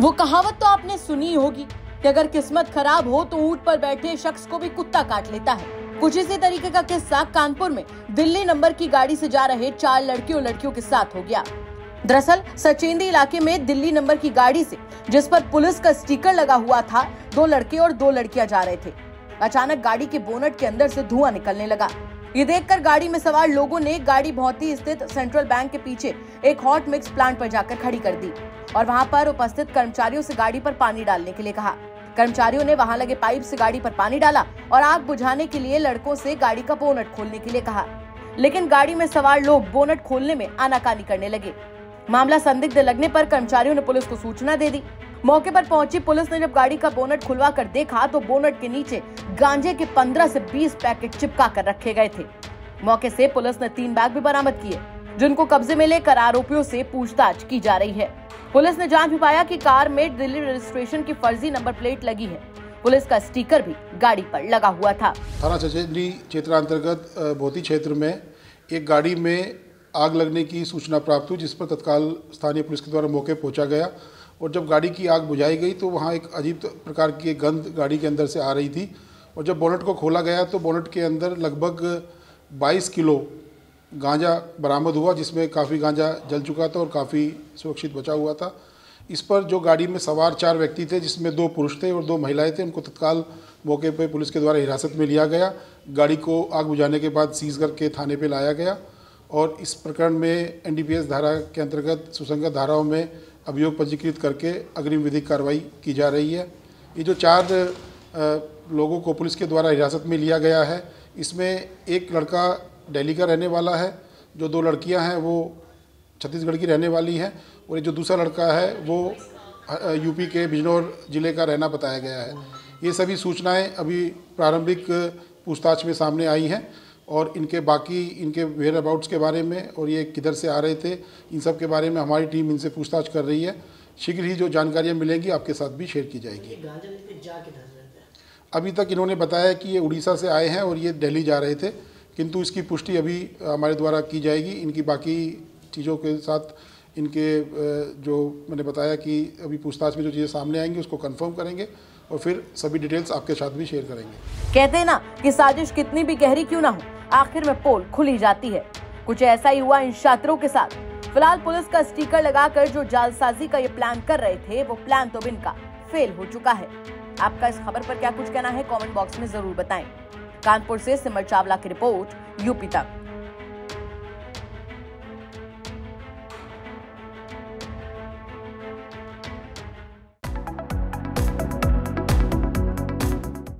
वो कहावत तो आपने सुनी होगी कि अगर किस्मत खराब हो तो ऊंट पर बैठे शख्स को भी कुत्ता काट लेता है। कुछ इसी तरीके का किस्सा कानपुर में दिल्ली नंबर की गाड़ी से जा रहे 4 लड़कियों के साथ हो गया। दरअसल सचेंदी इलाके में दिल्ली नंबर की गाड़ी से, जिस पर पुलिस का स्टिकर लगा हुआ था, 2 लड़के और 2 लड़कियां जा रहे थे। अचानक गाड़ी के बोनट के अंदर से धुआं निकलने लगा। ये देखकर गाड़ी में सवार लोगों ने गाड़ी भौती स्थित सेंट्रल बैंक के पीछे एक हॉट मिक्स प्लांट पर जाकर खड़ी कर दी और वहाँ पर उपस्थित कर्मचारियों से गाड़ी पर पानी डालने के लिए कहा। कर्मचारियों ने वहाँ लगे पाइप से गाड़ी पर पानी डाला और आग बुझाने के लिए लड़कों से गाड़ी का बोनट खोलने के लिए कहा, लेकिन गाड़ी में सवार लोग बोनट खोलने में आनाकानी करने लगे। मामला संदिग्ध लगने पर कर्मचारियों ने पुलिस को सूचना दे दी। मौके पर पहुंची पुलिस ने जब गाड़ी का बोनट खुलवा कर देखा तो बोनट के नीचे गांजे के 15 से 20 पैकेट चिपका कर रखे गए थे। मौके से पुलिस ने 3 बैग भी बरामद किए, जिनको कब्जे में लेकर आरोपियों से पूछताछ की जा रही है। पुलिस ने जांच भी पाया कि कार में दिल्ली रजिस्ट्रेशन की फर्जी नंबर प्लेट लगी है। पुलिस का स्टिकर भी गाड़ी पर लगा हुआ था। थाना सचेंडी क्षेत्र अंतर्गत भौती क्षेत्र में एक गाड़ी में आग लगने की सूचना प्राप्त हुई, जिस पर तत्काल स्थानीय पुलिस के द्वारा मौके पहुंचा गया और जब गाड़ी की आग बुझाई गई तो वहां एक अजीब प्रकार की गंध गाड़ी के अंदर से आ रही थी और जब बोनट को खोला गया तो बोनट के अंदर लगभग 22 किलो गांजा बरामद हुआ, जिसमें काफ़ी गांजा जल चुका था और काफ़ी सुरक्षित बचा हुआ था। इस पर जो गाड़ी में सवार 4 व्यक्ति थे, जिसमें 2 पुरुष थे और 2 महिलाएं थे, उनको तत्काल मौके पर पुलिस के द्वारा हिरासत में लिया गया। गाड़ी को आग बुझाने के बाद सीज करके थाने पर लाया गया और इस प्रकरण में एनडीपीएस धारा के अंतर्गत सुसंगत धाराओं में अभियोग पंजीकृत करके अग्रिम विधिक कार्रवाई की जा रही है। ये जो 4 लोगों को पुलिस के द्वारा हिरासत में लिया गया है, इसमें एक लड़का दिल्ली का रहने वाला है, जो 2 लड़कियां हैं वो छत्तीसगढ़ की रहने वाली हैं और ये जो दूसरा लड़का है वो यूपी के बिजनौर जिले का रहना बताया गया है। ये सभी सूचनाएँ अभी प्रारंभिक पूछताछ में सामने आई हैं और इनके वेयर अबाउट्स के बारे में और ये किधर से आ रहे थे, इन सब के बारे में हमारी टीम इनसे पूछताछ कर रही है। शीघ्र ही जो जानकारियाँ मिलेंगी आपके साथ भी शेयर की जाएगी। अभी तक इन्होंने बताया कि ये उड़ीसा से आए हैं और ये दिल्ली जा रहे थे, किंतु इसकी पुष्टि अभी हमारे द्वारा की जाएगी। इनकी बाकी चीज़ों के साथ इनके जो मैंने बताया कि अभी पूछताछ में जो चीज़ें सामने आएंगी उसको कन्फर्म करेंगे और फिर सभी डिटेल्स आपके साथ भी शेयर करेंगे। कहते हैं ना कि साजिश कितनी भी गहरी क्यों ना हो, आखिर में पोल खुली जाती है। कुछ ऐसा ही हुआ इन छात्रों के साथ। फिलहाल पुलिस का स्टिकर लगाकर जो जालसाजी का ये प्लान कर रहे थे, वो प्लान तो इनका फेल हो चुका है। आपका इस खबर पर क्या कुछ कहना है, कमेंट बॉक्स में जरूर बताएं। कानपुर से सिमर चावला की रिपोर्ट, यूपी तक।